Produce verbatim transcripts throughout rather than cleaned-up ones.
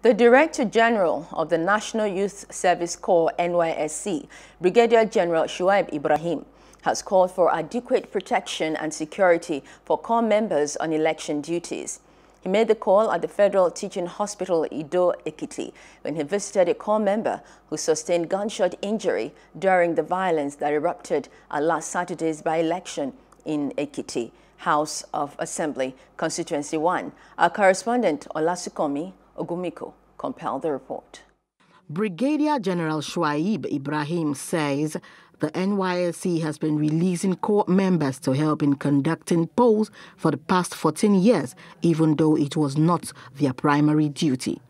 The Director General of the National Youth Service Corps, N Y S C, Brigadier General Shuaib Ibrahim, has called for adequate protection and security for Corps members on election duties. He made the call at the Federal Teaching Hospital Ido-Ekiti when he visited a Corps member who sustained gunshot injury during the violence that erupted at last Saturday's by-election in Ekiti, House of Assembly, Constituency one. Our correspondent, Olasunkanmi Ogunmuko, compiled the report. Brigadier General Shuaib Ibrahim says the N Y S C has been releasing Corps members to help in conducting polls for the past fourteen years, even though it was not their primary duty.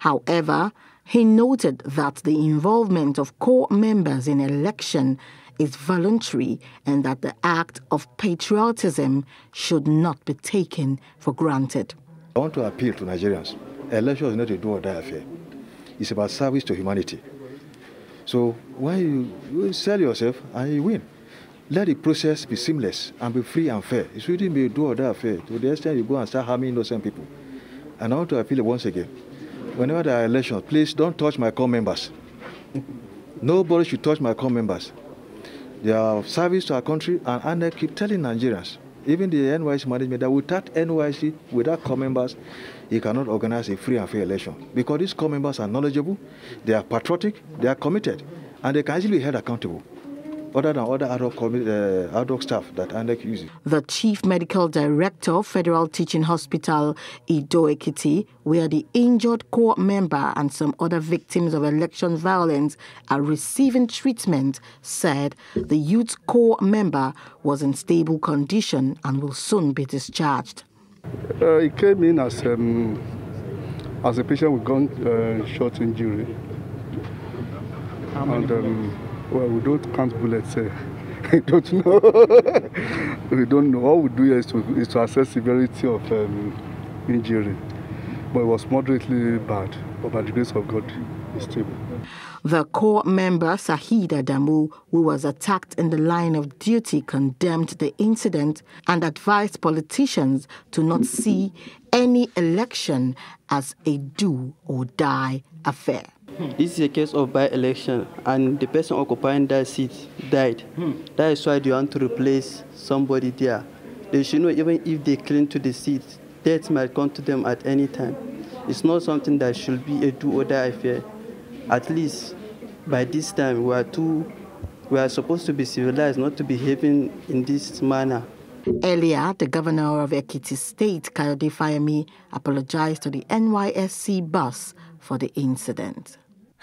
However, he noted that the involvement of Corps members in election is voluntary and that the act of patriotism should not be taken for granted. I want to appeal to Nigerians. Election is not a do or die affair. It's about service to humanity. So why you, you sell yourself and you win? Let the process be seamless and be free and fair. It shouldn't be a do or die affair to the extent you go and start harming innocent people. And I want to appeal once again. Whenever there are elections, please don't touch my core members. Nobody should touch my core members. They are of service to our country, and, and I keep telling Nigerians, even the N Y S C management, that without N Y S C, without core members, you cannot organize a free and fair election. Because these core members are knowledgeable, they are patriotic, they are committed, and they can easily be held accountable, other than other ad hoc, uh, ad hoc staff that N Y S C uses. The Chief Medical Director of Federal Teaching Hospital Ido-Ekiti, where the injured Corps member and some other victims of election violence are receiving treatment, said the youth Corps member was in stable condition and will soon be discharged. Uh, he came in as, um, as a patient with gunshot uh, injury. How many and, um, Well, we don't count bullets. Uh, we don't know. we don't know. All we do is to, is to assess severity of um, injury. But it was moderately bad. But by the grace of God, it's stable. The Corps member, Saheed Adamu, who was attacked in the line of duty, condemned the incident and advised politicians to not see any election as a do or die affair. This is a case of by-election, and the person occupying that seat died. Hmm. That is why they want to replace somebody there. They should know, even if they cling to the seat, death might come to them at any time. It's not something that should be a do-or-die affair. At least by this time, we are too, we are supposed to be civilized, not to be behaving in this manner. Earlier, the governor of Ekiti State, Kayode Fayemi, apologized to the N Y S C boss for the incident.